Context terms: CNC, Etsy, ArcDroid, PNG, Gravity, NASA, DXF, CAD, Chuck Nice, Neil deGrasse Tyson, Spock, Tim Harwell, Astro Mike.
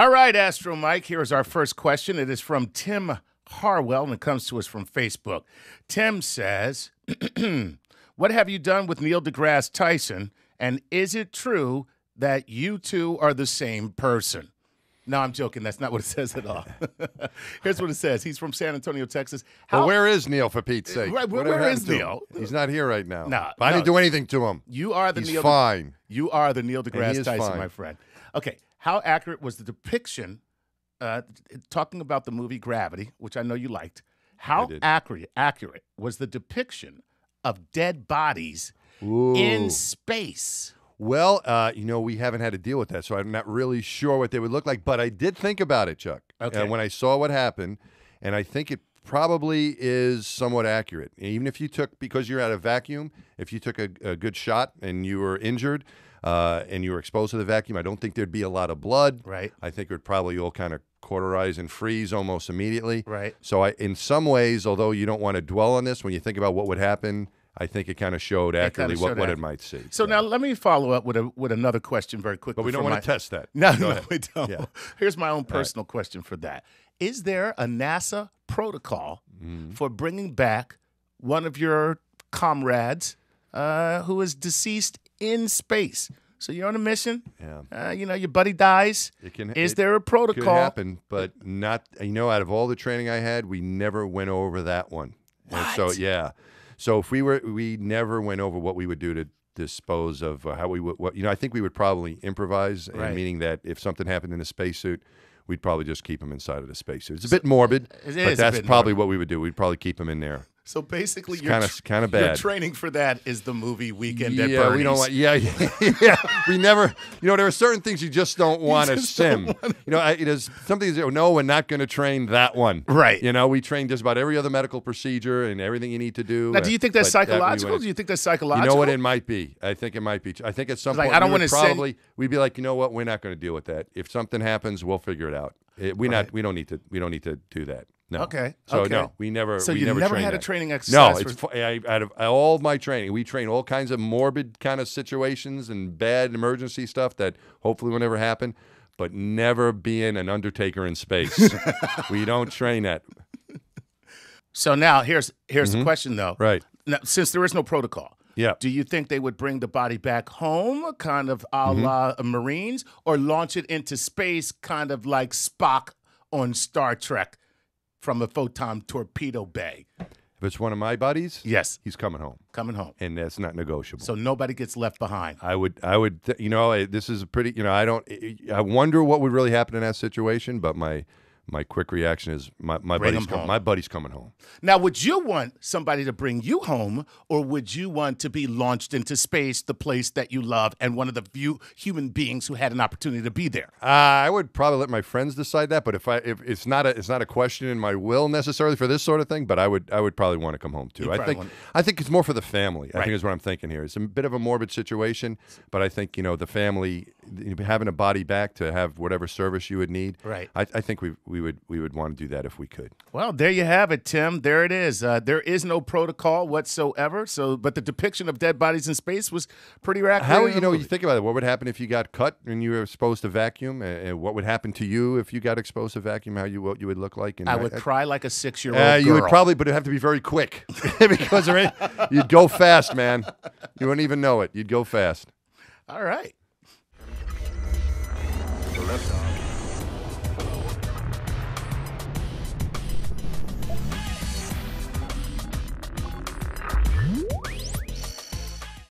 All right, Astro Mike, here is our first question. It is from Tim Harwell, and it comes to us from Facebook. Tim says, what have you done with Neil deGrasse Tyson, and is it true that you two are the same person? No, I'm joking. That's not what it says at all. Here's what it says. He's from San Antonio, Texas. Well, where is Neil, for Pete's sake? Right, where is Neil? He's not here right now. Nah, I didn't do anything to him. You are the Neil. Fine. You are the Neil deGrasse Tyson, my friend. Okay. How accurate was the depiction, talking about the movie Gravity, which I know you liked, how accurate was the depiction of dead bodies in space? Well, you know, we haven't had to deal with that, so I'm not really sure what they would look like, but I did think about it, Chuck, when I saw what happened, and I think it probably is somewhat accurate. Even if you took, because you're at a vacuum, if you took a good shot and you were injured, and you were exposed to the vacuum, I don't think there'd be a lot of blood. Right. I think it would probably all kind of cauterize and freeze almost immediately. Right. So in some ways, although you don't want to dwell on this, when you think about what would happen, I think it kind of showed accurately what it might see. So now let me follow up with another question very quickly. But we don't want to test that. No, we don't. Yeah. Here's my own personal question for that. Is there a NASA protocol for bringing back one of your comrades who is deceased in space? So you're on a mission. Yeah. You know, your buddy dies. Is there a protocol? It could happen, but not. You know, out of all the training I had, we never went over that one. What? And so yeah, so if we never went over what we would do to dispose of how we would. You know, I think we would probably improvise, and meaning that if something happened in a spacesuit, we'd probably just keep him inside of the spacesuit. It's a bit morbid, but that's probably what we would do. We'd probably keep him in there. So basically, your training for that is the movie Weekend at Bernie's. We don't like. Yeah. We never. You know, there are certain things you just don't want to sim. You know, it is something. No, we're not going to train that one. Right. You know, we train just about every other medical procedure and everything you need to do. Now, do you think that's psychological? Do you think that's psychological? You know what? It might be. I think it might be. I think at some point, I don't want to probably. We'd be like, you know what? We're not going to deal with that. If something happens, we'll figure it out. We don't need to. We don't need to do that. No. Okay. So no, we never. So you never had a training exercise. No, out of all my training, we train all kinds of morbid kind of situations and bad emergency stuff that hopefully will never happen, but never being an undertaker in space. We don't train that. So now here's the question though. Right. Now, since there is no protocol. Yeah. Do you think they would bring the body back home, kind of a la Marines, or launch it into space, kind of like Spock on Star Trek? From a photon torpedo bay. If it's one of my buddies, yes, he's coming home. Coming home, and that's not negotiable. So nobody gets left behind. I would, you know, this is a pretty, you know, I wonder what would really happen in that situation. But my quick reaction is my buddy's coming home. Now, would you want somebody to bring you home, or would you want to be launched into space, the place that you love, and one of the few human beings who had an opportunity to be there? I would probably let my friends decide that, but if it's not a question in my will necessarily for this sort of thing, but I would probably want to come home too. I think it's more for the family. Right. I think is what I'm thinking here. It's a bit of a morbid situation, but I think, you know, the family having a body back to have whatever service you would need. Right. I think we would want to do that if we could. Well, there you have it, Tim. There it is. There is no protocol whatsoever. So, but the depiction of dead bodies in space was pretty accurate. How, you know, you think about it. What would happen if you got cut and you were exposed to vacuum? And what would happen to you if you got exposed to vacuum? How you what you would look like? And I would cry like a 6-year-old girl. You would probably, but it'd have to be very quick because you'd go fast, man. You wouldn't even know it. You'd go fast. All right.